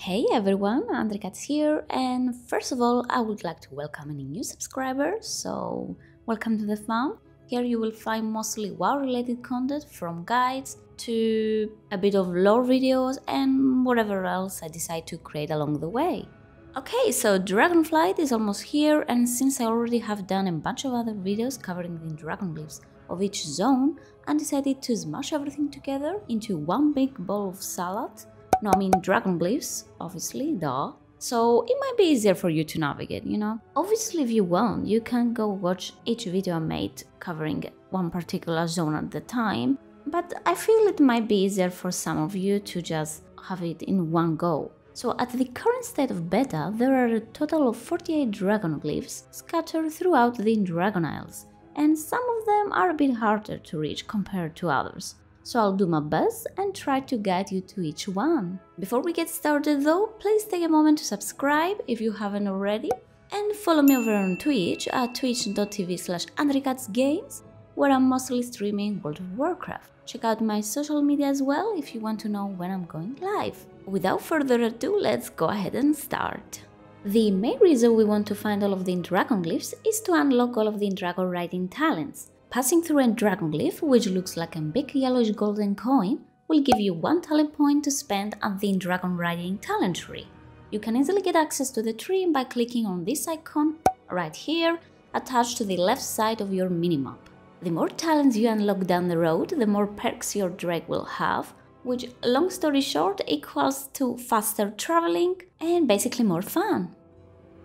Hey everyone, AndriKats here, and first of all I would like to welcome any new subscribers, so welcome to the fam. Here you will find mostly WoW related content, from guides to a bit of lore videos and whatever else I decide to create along the way. Okay, so Dragonflight is almost here, and since I already have done a bunch of other videos covering the Dragon Glyphs of each zone, I decided to smash everything together into one big bowl of salad. No, I mean Dragon Glyphs, obviously, duh. So it might be easier for you to navigate, you know? Obviously, if you want, you can go watch each video I made covering one particular zone at the time, but I feel it might be easier for some of you to just have it in one go. So at the current state of beta, there are a total of 48 Dragon Glyphs scattered throughout the Dragon Isles, and some of them are a bit harder to reach compared to others. So I'll do my best and try to guide you to each one. Before we get started though, please take a moment to subscribe if you haven't already, and follow me over on Twitch at twitch.tv/AndriKatsGames, where I'm mostly streaming World of Warcraft. Check out my social media as well if you want to know when I'm going live. Without further ado, let's go ahead and start. The main reason we want to find all of the Dragon Glyphs is to unlock all of the Dragon writing talents. Passing through a Dragon Glyph, which looks like a big yellowish golden coin, will give you one talent point to spend at the Dragon Riding talent tree. You can easily get access to the tree by clicking on this icon right here, attached to the left side of your minimap. The more talents you unlock down the road, the more perks your Drake will have, which, long story short, equals to faster traveling and basically more fun.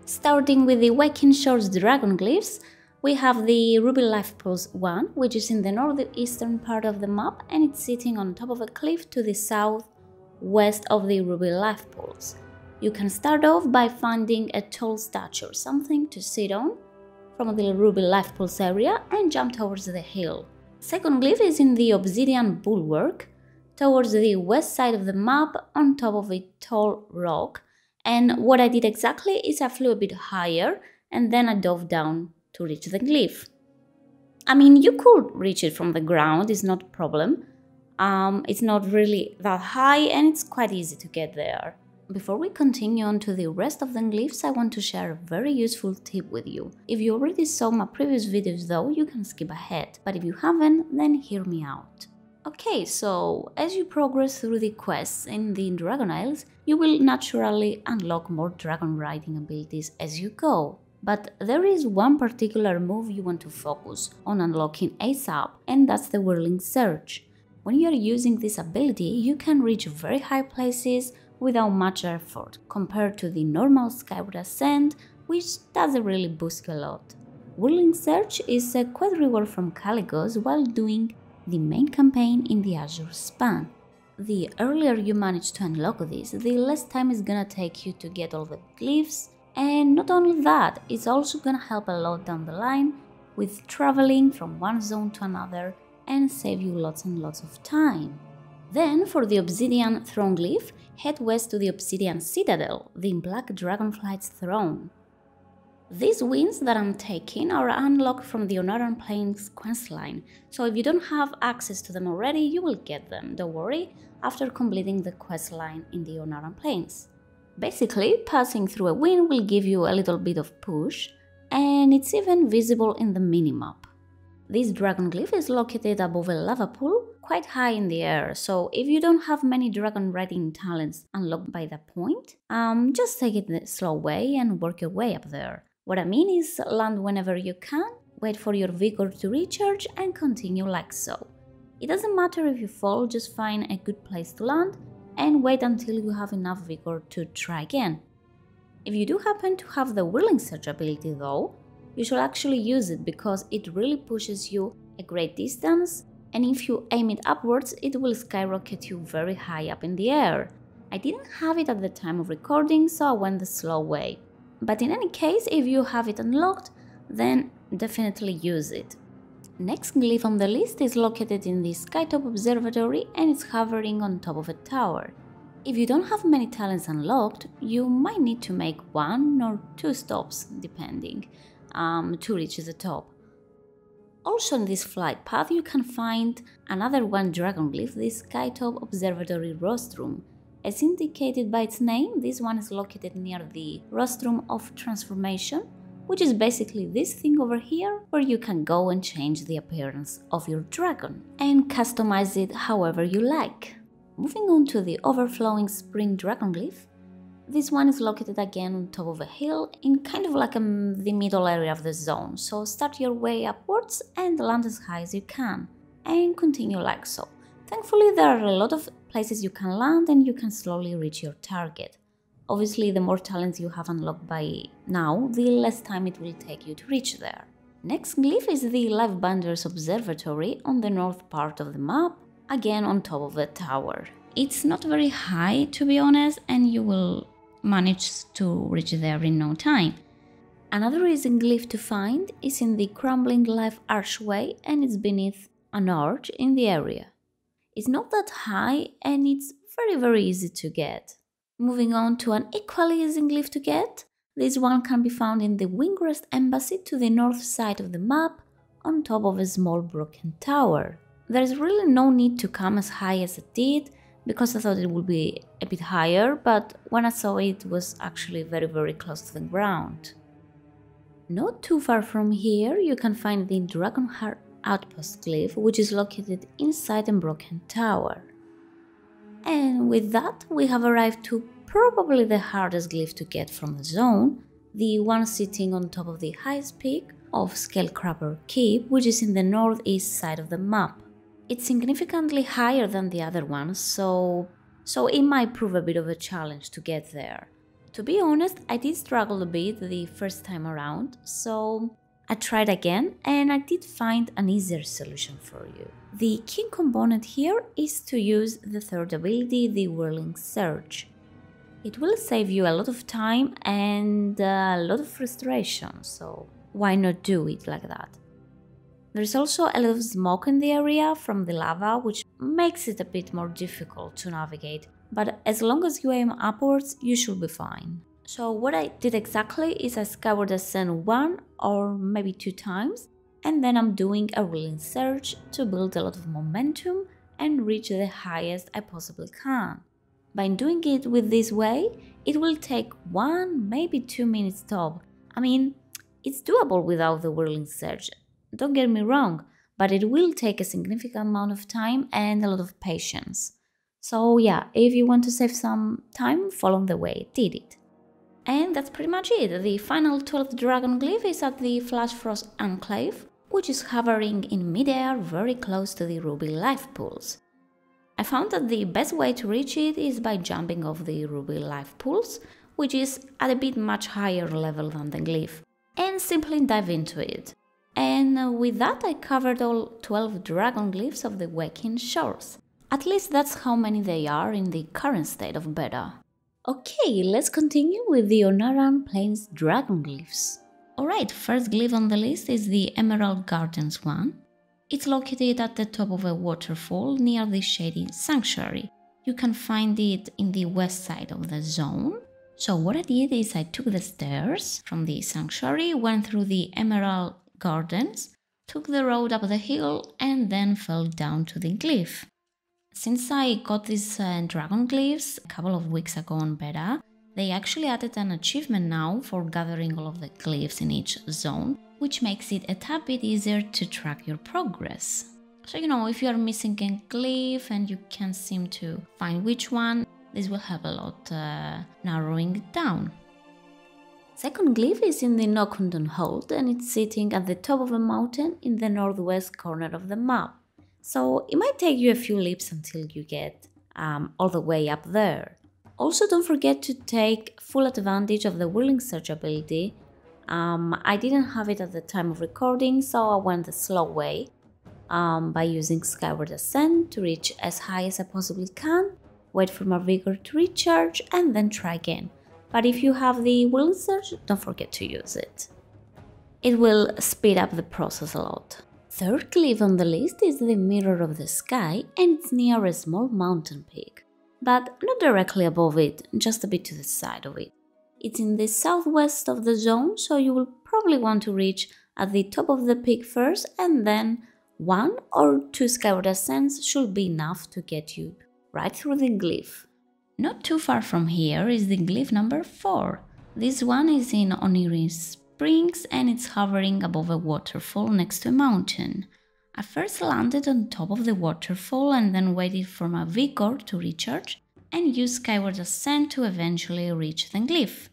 Starting with the Waking Shores Dragon Glyphs, we have the Ruby Life Pools one, which is in the northeastern part of the map, and it's sitting on top of a cliff to the southwest of the Ruby Life Pools. You can start off by finding a tall statue or something to sit on from the Ruby Life Pools area and jump towards the hill. Second glyph is in the Obsidian Bulwark, towards the west side of the map, on top of a tall rock, and what I did exactly is I flew a bit higher and then I dove down to reach the glyph. I mean, you could reach it from the ground, it's not a problem. It's not really that high and it's quite easy to get there. Before we continue on to the rest of the glyphs, I want to share a very useful tip with you. If you already saw my previous videos though, you can skip ahead, but if you haven't, then hear me out. Okay, so as you progress through the quests in the Dragon Isles, you will naturally unlock more dragon riding abilities as you go. But there is one particular move you want to focus on unlocking ASAP, and that's the Whirling Surge. When you are using this ability, you can reach very high places without much effort, compared to the normal Skyward Ascent, which doesn't really boost you a lot. Whirling Surge is a quest reward from Caligos while doing the main campaign in the Azure Span. The earlier you manage to unlock this, the less time it's gonna take you to get all the glyphs. And not only that, it's also gonna help a lot down the line with traveling from one zone to another and save you lots and lots of time. Then for the Obsidian Throne glyph, head west to the Obsidian Citadel, the Black Dragonflight's throne. These wins that I'm taking are unlocked from the Ohn'ahran Plains quest line, so if you don't have access to them already, you will get them, don't worry, after completing the quest line in the Ohn'ahran Plains. Basically, passing through a win will give you a little bit of push, and it's even visible in the minimap. This Dragon Glyph is located above a lava pool, quite high in the air, so if you don't have many Dragon Riding talents unlocked by that point, just take it the slow way and work your way up there. What I mean is, land whenever you can, wait for your vigor to recharge and continue like so. It doesn't matter if you fall, just find a good place to land, and wait until you have enough vigor to try again. If you do happen to have the Whirling Surge ability though, you should actually use it because it really pushes you a great distance, and if you aim it upwards, it will skyrocket you very high up in the air. I didn't have it at the time of recording, so I went the slow way. But in any case, if you have it unlocked, then definitely use it. Next glyph on the list is located in the Skytop Observatory, and it's hovering on top of a tower. If you don't have many talents unlocked, you might need to make one or two stops, depending, to reach the top. Also in this flight path you can find another one Dragon Glyph, the Skytop Observatory Rostrum, As indicated by its name, this one is located near the Rostrum of Transformation, which is basically this thing over here, where you can go and change the appearance of your dragon and customize it however you like. Moving on to the Overflowing Spring Dragon Glyph, this one is located again on top of a hill in kind of like the middle area of the zone, so start your way upwards and land as high as you can, and continue like so. Thankfully, there are a lot of places you can land and you can slowly reach your target. Obviously, the more talents you have unlocked by now, the less time it will take you to reach there. Next glyph is the Life-Binder Observatory on the north part of the map, again on top of the tower. It's not very high, to be honest, and you will manage to reach there in no time. Another easy glyph to find is in the Crumbling Life Archway, and it's beneath an arch in the area. It's not that high and it's very easy to get. Moving on to an equally easy glyph to get, this one can be found in the Wingrest Embassy to the north side of the map, on top of a small broken tower. There's really no need to come as high as it did, because I thought it would be a bit higher, but when I saw it, it was actually very close to the ground. Not too far from here, you can find the Dragonheart Outpost glyph, which is located inside a broken tower. And with that, we have arrived to probably the hardest glyph to get from the zone, the one sitting on top of the highest peak of Scalecracker Peak, which is in the northeast side of the map. It's significantly higher than the other ones, so it might prove a bit of a challenge to get there. To be honest, I did struggle a bit the first time around, so I tried again and I did find an easier solution for you. The key component here is to use the third ability, the Whirling Surge. It will save you a lot of time and a lot of frustration, so why not do it like that? There's also a lot of smoke in the area from the lava, which makes it a bit more difficult to navigate, but as long as you aim upwards, you should be fine. So what I did exactly is I Skyward Ascent one or maybe two times, and then I'm doing a Whirling Surge to build a lot of momentum and reach the highest I possibly can. By doing it with this way, it will take 1, maybe 2 minutes top. I mean, it's doable without the Whirling Surge, don't get me wrong, but it will take a significant amount of time and a lot of patience. So yeah, if you want to save some time, follow the way I did it. And that's pretty much it. The final 12th dragon glyph is at the Flashfrost Enclave, which is hovering in midair very close to the Ruby Life Pools. I found that the best way to reach it is by jumping off the Ruby Life Pools, which is at a bit much higher level than the glyph, and simply dive into it. And with that, I covered all 12 dragon glyphs of the Waking Shores. At least that's how many they are in the current state of beta. Okay, let's continue with the Ohn'ahran Plains Dragon Glyphs. Alright, first glyph on the list is the Emerald Gardens one. It's located at the top of a waterfall near the Shady Sanctuary. You can find it in the west side of the zone. So what I did is I took the stairs from the sanctuary, went through the Emerald Gardens, took the road up the hill and then fell down to the glyph. Since I got these dragon glyphs a couple of weeks ago on beta, they actually added an achievement now for gathering all of the glyphs in each zone, which makes it a tad bit easier to track your progress. So, you know, if you are missing a glyph and you can't seem to find which one, this will help a lot narrowing it down. Second glyph is in the Nokhudon Hold and it's sitting at the top of a mountain in the northwest corner of the map. So it might take you a few leaps until you get all the way up there. Also, don't forget to take full advantage of the Whirling Surge ability. I didn't have it at the time of recording, so I went the slow way by using Skyward Ascent to reach as high as I possibly can, wait for my vigor to recharge and then try again. But if you have the Whirling Surge, don't forget to use it. It will speed up the process a lot. Third glyph on the list is the Mirror of the Sky and it's near a small mountain peak, but not directly above it, just a bit to the side of it. It's in the southwest of the zone, so you will probably want to reach at the top of the peak first and then 1 or 2 Skyward Ascents should be enough to get you right through the glyph. Not too far from here is the glyph number 4. This one is in Ohn'ahran Plains and it's hovering above a waterfall next to a mountain. I first landed on top of the waterfall and then waited for my vigor to recharge and used Skyward Ascent to eventually reach the glyph.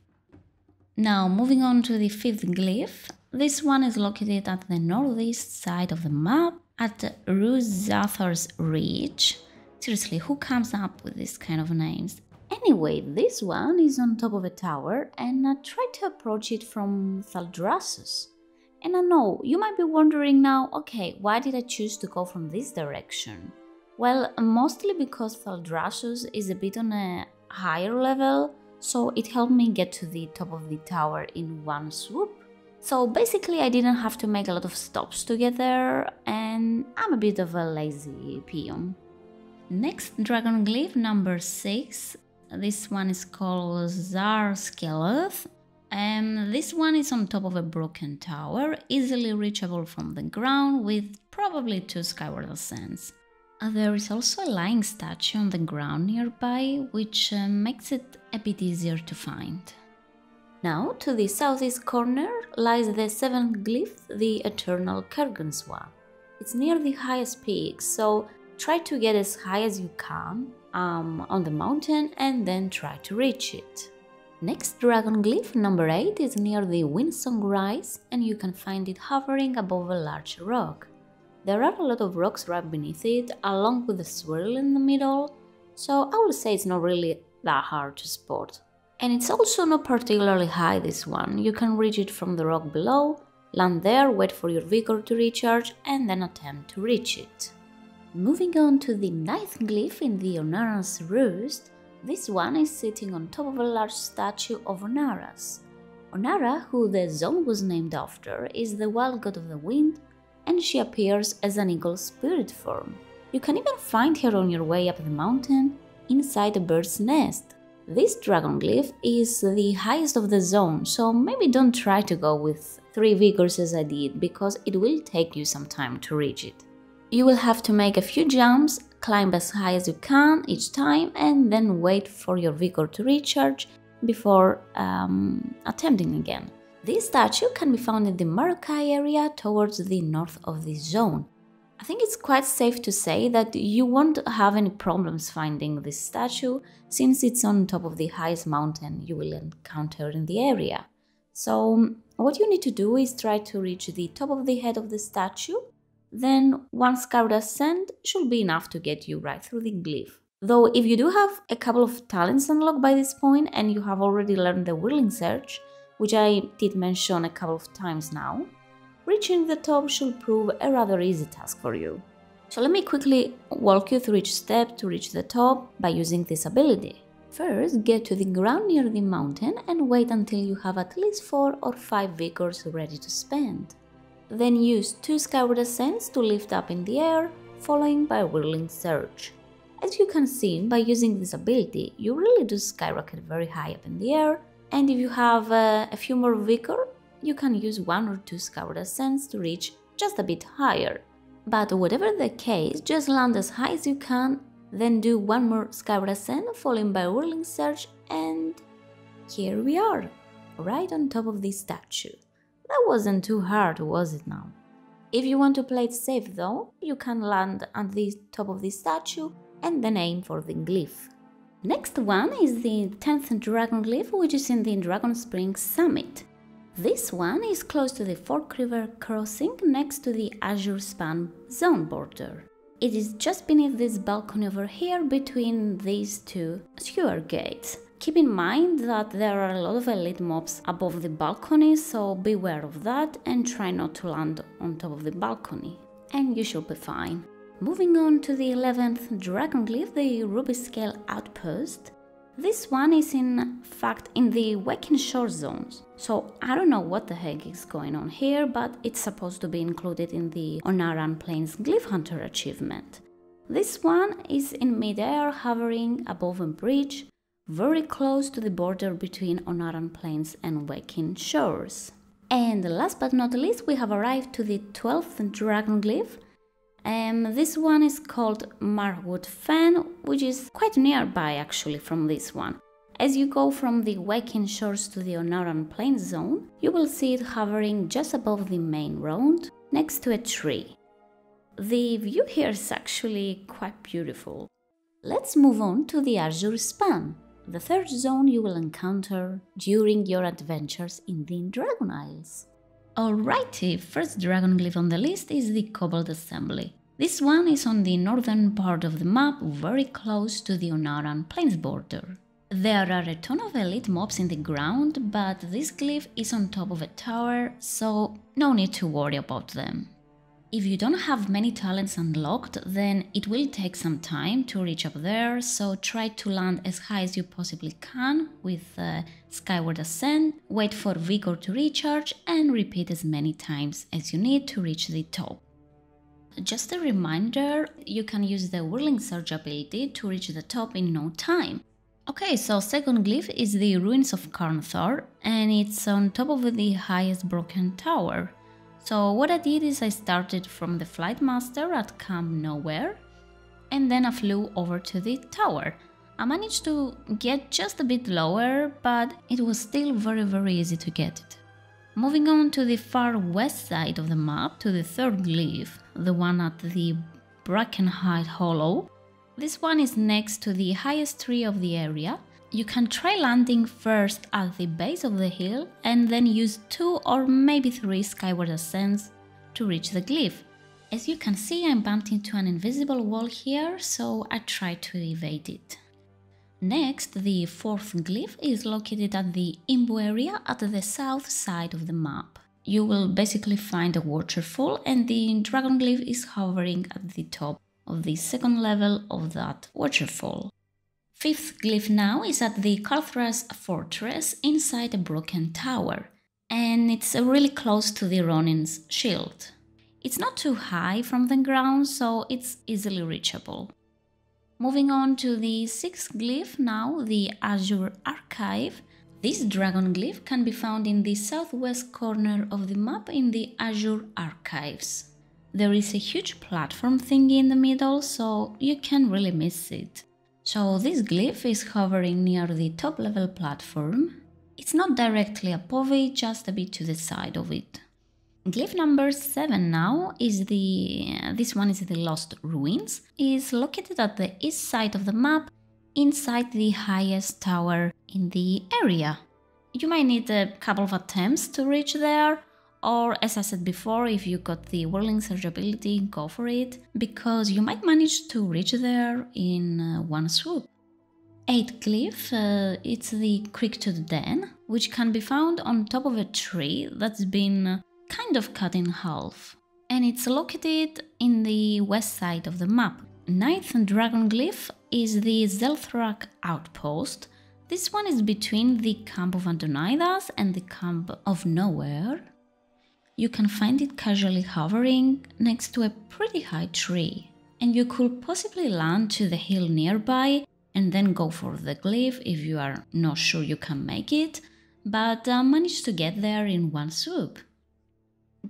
Now moving on to the 5th glyph. This one is located at the northeast side of the map at Ruzathar's Ridge. Seriously, who comes up with these kind of names? Anyway, this one is on top of a tower and I tried to approach it from Thaldraszus. And I know, you might be wondering now, okay, why did I choose to go from this direction? Well, mostly because Thaldraszus is a bit on a higher level, so it helped me get to the top of the tower in one swoop. So basically I didn't have to make a lot of stops to get there and I'm a bit of a lazy peon. Next, Dragon Glyph number 6. This one is called Zarskelev, and this one is on top of a broken tower, easily reachable from the ground with probably 2 Skyward Ascents. There is also a lying statue on the ground nearby, which makes it a bit easier to find. Now, to the southeast corner lies the 7th glyph, the Eternal Kergenswa. It's near the highest peak, so try to get as high as you can on the mountain and then try to reach it. Next, Dragon Glyph number 8 is near the Windsong Rise and you can find it hovering above a large rock. There are a lot of rocks right beneath it, along with a swirl in the middle, so I would say it's not really that hard to spot. And it's also not particularly high, this one. You can reach it from the rock below, land there, wait for your vigor to recharge and then attempt to reach it. Moving on to the 9th glyph in the Ohn'ahran's Roost, this one is sitting on top of a large statue of Ohn'ahran. Ohn'ahran, who the zone was named after, is the wild god of the wind and she appears as an eagle spirit form. You can even find her on your way up the mountain, inside a bird's nest. This dragon glyph is the highest of the zone, so maybe don't try to go with 3 vigors as I did, because it will take you some time to reach it. You will have to make a few jumps, climb as high as you can each time and then wait for your vigor to recharge before attempting again. This statue can be found in the Marokai area towards the north of the zone. I think it's quite safe to say that you won't have any problems finding this statue since it's on top of the highest mountain you will encounter in the area. So what you need to do is try to reach the top of the head of the statue. Then 1 Skyward Ascent should be enough to get you right through the glyph. Though if you do have a couple of talents unlocked by this point and you have already learned the Whirling Surge, which I did mention a couple of times now, reaching the top should prove a rather easy task for you. So let me quickly walk you through each step to reach the top by using this ability. First, get to the ground near the mountain and wait until you have at least 4 or 5 vigors ready to spend. Then use 2 Skyward Ascents to lift up in the air, following by Whirling Surge. As you can see, by using this ability, you really do skyrocket very high up in the air, and if you have a few more vigor, you can use 1 or 2 Skyward Ascents to reach just a bit higher. But whatever the case, just land as high as you can, then do 1 more Skyward Ascent, following by Whirling Surge, and here we are, right on top of this statue. That wasn't too hard, was it now? If you want to play it safe though, you can land at the top of the statue and then aim for the glyph. Next one is the 10th Dragon Glyph, which is in the Indracon Spring Summit. This one is close to the Fork River crossing next to the Azure Span zone border. It is just beneath this balcony over here between these 2 sewer gates. Keep in mind that there are a lot of elite mobs above the balcony, so beware of that and try not to land on top of the balcony. And you should be fine. Moving on to the 11th Dragon Glyph, the Ruby Scale Outpost. This one is in fact in the Waking Shores zones. So I don't know what the heck is going on here, but it's supposed to be included in the Ohn'ahran Plains Glyph Hunter achievement. This one is in midair, hovering above a bridge, very close to the border between Ohn'ahran Plains and Waking Shores. And last but not least, we have arrived to the 12th Dragon Glyph, This one is called Marwood Fen, which is quite nearby actually from this one. As you go from the Waking Shores to the Ohn'ahran Plains zone, you will see it hovering just above the main road, next to a tree. The view here is actually quite beautiful. Let's move on to the Azure Span, the third zone you will encounter during your adventures in the Dragon Isles. Alrighty, first Dragon Glyph on the list is the Cobalt Assembly. This one is on the northern part of the map, very close to the Ohn'ahran Plains border. There are a ton of elite mobs in the ground, but this glyph is on top of a tower, so no need to worry about them. If you don't have many talents unlocked, then it will take some time to reach up there, so try to land as high as you possibly can with Skyward Ascent, wait for Vigor to recharge and repeat as many times as you need to reach the top. Just a reminder, you can use the Whirling Surge ability to reach the top in no time. Okay, so second glyph is the Ruins of Karnthor, and it's on top of the highest broken tower. So what I did is I started from the Flightmaster at Camp Nowhere, and then I flew over to the tower. I managed to get just a bit lower, but it was still very easy to get it. Moving on to the far west side of the map, to the third glyph, the one at the Brackenhide Hollow. This one is next to the highest tree of the area. You can try landing first at the base of the hill and then use 2 or maybe 3 Skyward Ascents to reach the glyph. As you can see, I'm bumped into an invisible wall here, so I try to evade it. Next, the fourth glyph is located at the Imbu area at the south side of the map. You will basically find a waterfall and the Dragon Glyph is hovering at the top of the second level of that waterfall. Fifth glyph now is at the Kalthras Fortress inside a broken tower, and it's really close to the Ronin's shield. It's not too high from the ground, so it's easily reachable. Moving on to the sixth glyph now, the Azure Archive. This Dragon Glyph can be found in the southwest corner of the map in the Azure Archives. There is a huge platform thingy in the middle, so you can really miss it. So this glyph is hovering near the top level platform. It's not directly above it, just a bit to the side of it. Glyph number 7 now is the Lost Ruins. It's located at the east side of the map, inside the highest tower in the area. You might need a couple of attempts to reach there. Or, as I said before, if you got the Whirling Surge ability, go for it, because you might manage to reach there in one swoop. 8th glyph, it's the Creek to the Den, which can be found on top of a tree that's been kind of cut in half. And it's located in the west side of the map. 9th Dragon Glyph is the Zelthrak Outpost. This one is between the Camp of Andonaidas and the Camp of Nowhere. You can find it casually hovering next to a pretty high tree, and you could possibly land to the hill nearby and then go for the glyph if you are not sure you can make it, but managed to get there in one swoop.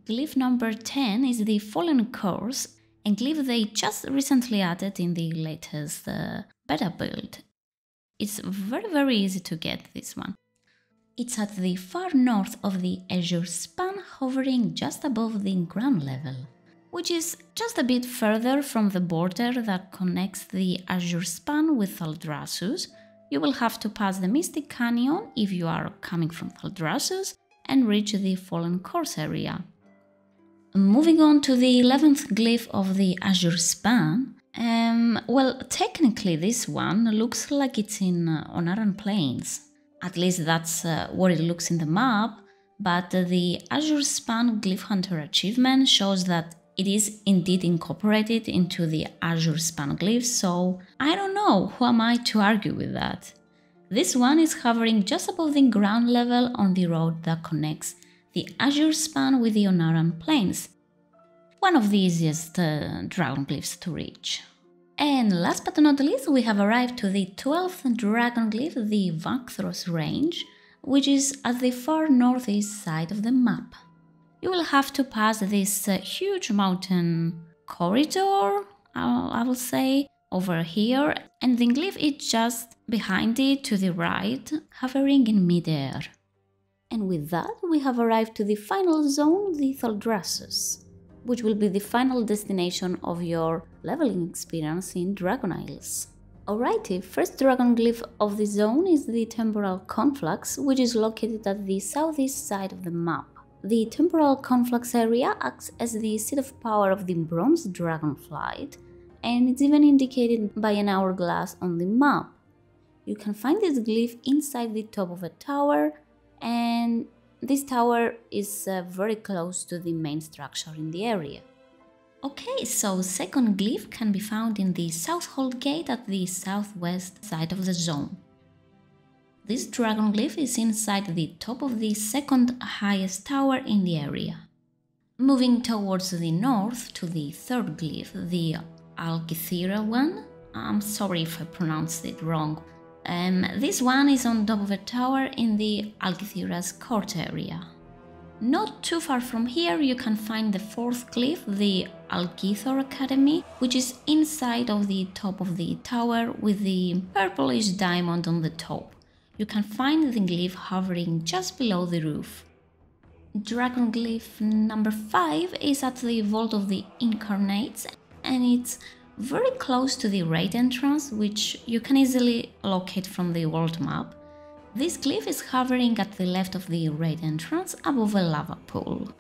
Glyph number 10 is the Fallen Course, a glyph they just recently added in the latest beta build. It's very easy to get this one. It's at the far north of the Azure Span, hovering just above the ground level, which is just a bit further from the border that connects the Azure Span with Thaldraszus. You will have to pass the Mystic Canyon if you are coming from Thaldraszus and reach the Fallen Course area. Moving on to the 11th glyph of the Azure Span, well, technically this one looks like it's in Ohn'ahran Plains. At least that's what it looks in the map, but the Azure Span Glyph Hunter achievement shows that it is indeed incorporated into the Azure Span Glyph, so I don't know, who am I to argue with that? This one is hovering just above the ground level on the road that connects the Azure Span with the Ohn'ahran Plains. One of the easiest Dragon Glyphs to reach. And last but not least, we have arrived to the 12th Dragon Glyph, the Vakthros Range, which is at the far northeast side of the map. You will have to pass this huge mountain corridor, I will say, over here, and the glyph is just behind it to the right, hovering in midair. And with that, we have arrived to the final zone, the Thaldraszus, which will be the final destination of your leveling experience in Dragon Isles. Alrighty, first dragon glyph of the zone is the Temporal Conflux, which is located at the southeast side of the map. The Temporal Conflux area acts as the seat of power of the bronze Dragonflight, and it's even indicated by an hourglass on the map. You can find this glyph inside the top of a tower, and this tower is very close to the main structure in the area. Okay, so second glyph can be found in the South Hall Gate at the southwest side of the zone. This dragon glyph is inside the top of the second highest tower in the area. Moving towards the north to the third glyph, the Alkithira one, I'm sorry if I pronounced it wrong. This one is on top of a tower in the Alkithira's court area. Not too far from here you can find the fourth glyph, the Alkithor Academy, which is inside of the top of the tower with the purplish diamond on the top. You can find the glyph hovering just below the roof. Dragon glyph number 5 is at the Vault of the Incarnates, and it's very close to the raid entrance, which you can easily locate from the world map. This glyph is hovering at the left of the raid entrance above a lava pool.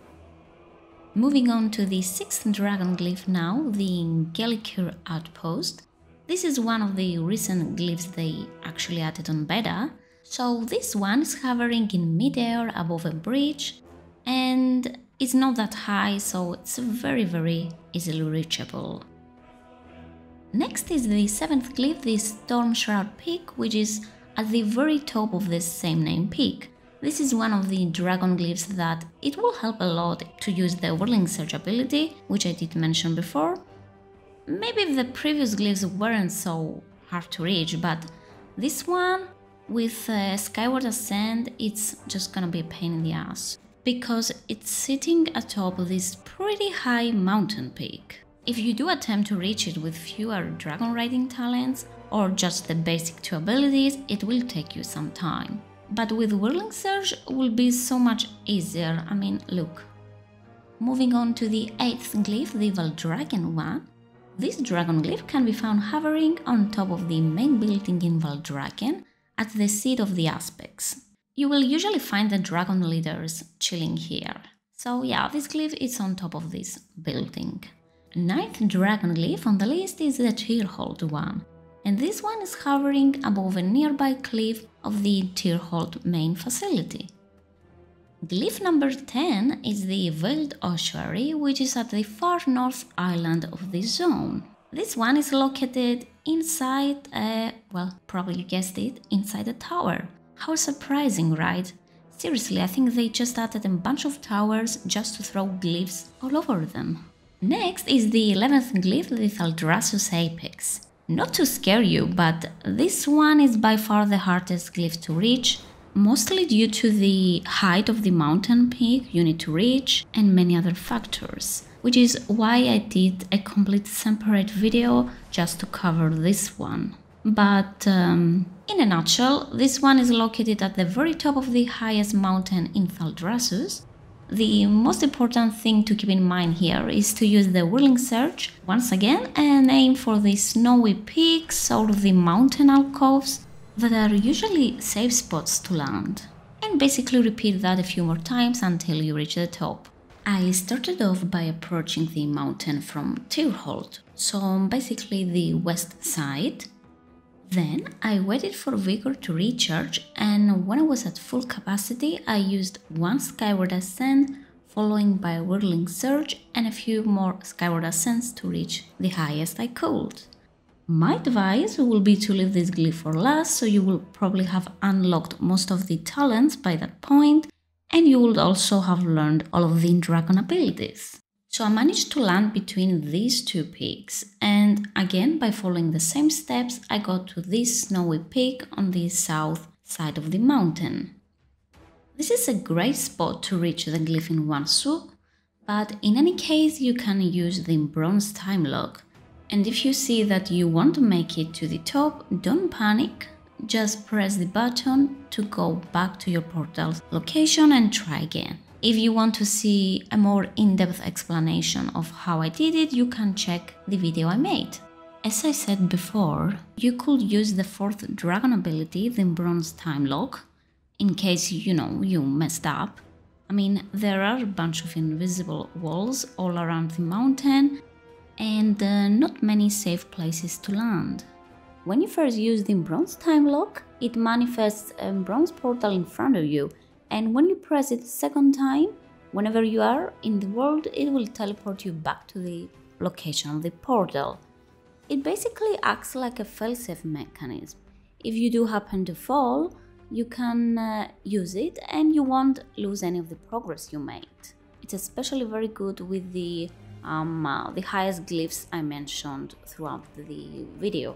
Moving on to the sixth dragon glyph now, the Scalecracker Outpost. This is one of the recent glyphs they actually added on beta, so this one is hovering in midair above a bridge, and it's not that high, so it's very easily reachable. Next is the seventh glyph, the Storm Shroud Peak, which is at the very top of this same name peak. This is one of the dragon glyphs that it will help a lot to use the Whirling Surge ability, which I did mention before. Maybe the previous glyphs weren't so hard to reach, but this one with Skyward Ascent, it's just gonna be a pain in the ass, because it's sitting atop this pretty high mountain peak. If you do attempt to reach it with fewer dragon riding talents, or just the basic two abilities, it will take you some time. But with Whirling Surge it will be so much easier, I mean, look. Moving on to the 8th glyph, the Valdrakken one. This dragon glyph can be found hovering on top of the main building in Valdrakken, at the seat of the Aspects. You will usually find the dragon leaders chilling here. So yeah, this glyph is on top of this building. 9th dragon glyph on the list is the Tearhold one. And this one is hovering above a nearby cliff of the Tearhold main facility. Glyph number 10 is the Veiled Ossuary, which is at the far north island of the zone. This one is located inside, well, probably you guessed it, inside a tower. How surprising, right? Seriously, I think they just added a bunch of towers just to throw glyphs all over them. Next is the 11th glyph, the Thaldraszus Apex. Not to scare you, but this one is by far the hardest glyph to reach, mostly due to the height of the mountain peak you need to reach and many other factors, which is why I did a complete separate video just to cover this one. But in a nutshell, this one is located at the very top of the highest mountain in Thaldraszus. The most important thing to keep in mind here is to use the Whirling Surge once again and aim for the snowy peaks or the mountain alcoves that are usually safe spots to land. And basically repeat that a few more times until you reach the top. I started off by approaching the mountain from Tearhold, so basically the west side. Then I waited for Vigor to recharge, and when I was at full capacity I used one Skyward Ascent, following by Whirling Surge and a few more Skyward Ascents to reach the highest I could. My advice will be to leave this glyph for last, so you will probably have unlocked most of the talents by that point, and you will also have learned all of the Indracon abilities. So I managed to land between these two peaks, and again by following the same steps I got to this snowy peak on the south side of the mountain. This is a great spot to reach the glyph in one swoop, But in any case, you can use the bronze time lock. And if you see that you want to make it to the top, don't panic, just press the button to go back to your portal's location and try again. If you want to see a more in-depth explanation of how I did it, you can check the video I made. As I said before, you could use the fourth dragon ability, the Bronze Time Lock, in case, you know, you messed up. I mean, there are a bunch of invisible walls all around the mountain and not many safe places to land. When you first use the Bronze Time Lock, it manifests a bronze portal in front of you. And when you press it the second time, whenever you are in the world, it will teleport you back to the location of the portal. It basically acts like a failsafe mechanism. If you do happen to fall, you can use it and you won't lose any of the progress you made. It's especially very good with the highest glyphs I mentioned throughout the video.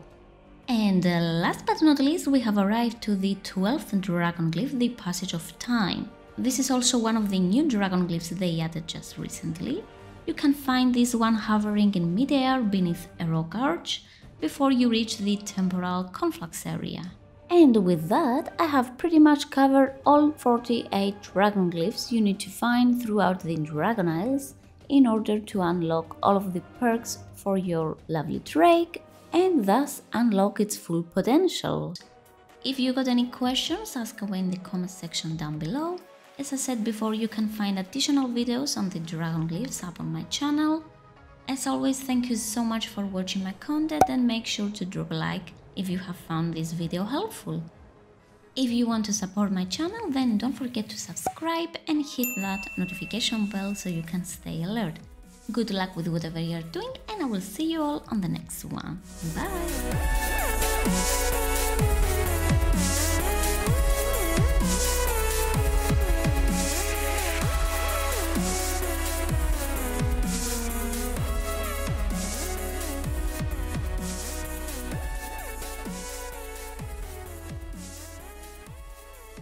And last but not least, we have arrived to the 12th Dragon Glyph, the Passage of Time. This is also one of the new Dragon Glyphs they added just recently. You can find this one hovering in midair beneath a rock arch before you reach the Temporal Conflux area. And with that, I have pretty much covered all 48 Dragon Glyphs you need to find throughout the Dragon Isles in order to unlock all of the perks for your lovely Drake, and thus unlock its full potential. If you got any questions, ask away in the comment section down below. As I said before, you can find additional videos on the Dragon Glyphs up on my channel. As always, thank you so much for watching my content and make sure to drop a like if you have found this video helpful. If you want to support my channel, then don't forget to subscribe and hit that notification bell so you can stay alert. Good luck with whatever you're doing, and I will see you all on the next one. Bye!